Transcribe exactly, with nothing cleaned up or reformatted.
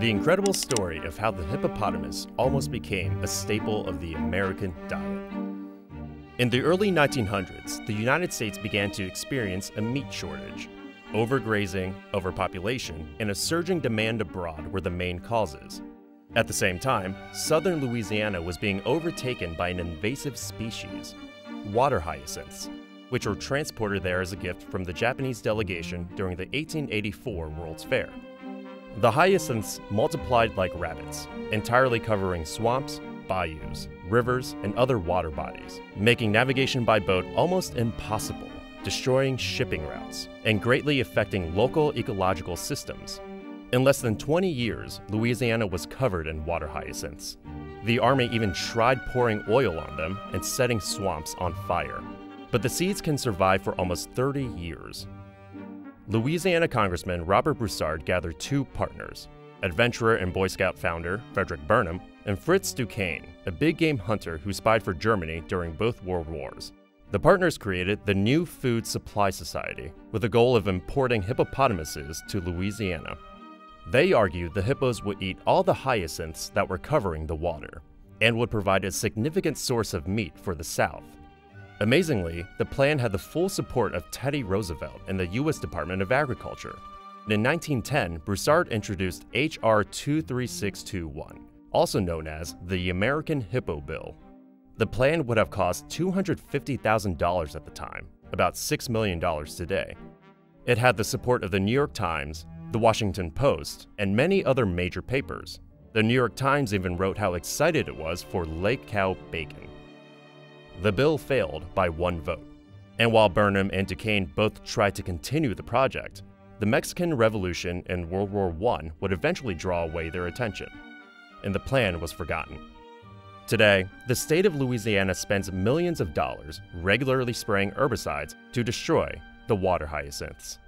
The incredible story of how the hippopotamus almost became a staple of the American diet. In the early nineteen hundreds, the United States began to experience a meat shortage. Overgrazing, overpopulation, and a surging demand abroad were the main causes. At the same time, southern Louisiana was being overtaken by an invasive species, water hyacinths, which were transported there as a gift from the Japanese delegation during the eighteen eighty-four World's Fair. The hyacinths multiplied like rabbits, entirely covering swamps, bayous, rivers, and other water bodies, making navigation by boat almost impossible, destroying shipping routes, and greatly affecting local ecological systems. In less than twenty years, Louisiana was covered in water hyacinths. The Army even tried pouring oil on them and setting swamps on fire. But the seeds can survive for almost thirty years. Louisiana Congressman Robert Broussard gathered two partners, adventurer and Boy Scout founder Frederick Burnham, and Fritz Duquesne, a big-game hunter who spied for Germany during both World Wars. The partners created the New Food Supply Society with the goal of importing hippopotamuses to Louisiana. They argued the hippos would eat all the hyacinths that were covering the water and would provide a significant source of meat for the South. Amazingly, the plan had the full support of Teddy Roosevelt and the U S Department of Agriculture. In nineteen ten, Broussard introduced H R two three six two one, also known as the American Hippo Bill. The plan would have cost two hundred fifty thousand dollars at the time, about six million dollars today. It had the support of the New York Times, the Washington Post, and many other major papers. The New York Times even wrote how excited it was for lake cow bacon. The bill failed by one vote, and while Burnham and Duquesne both tried to continue the project, the Mexican Revolution and World War One would eventually draw away their attention, and the plan was forgotten. Today, the state of Louisiana spends millions of dollars regularly spraying herbicides to destroy the water hyacinths.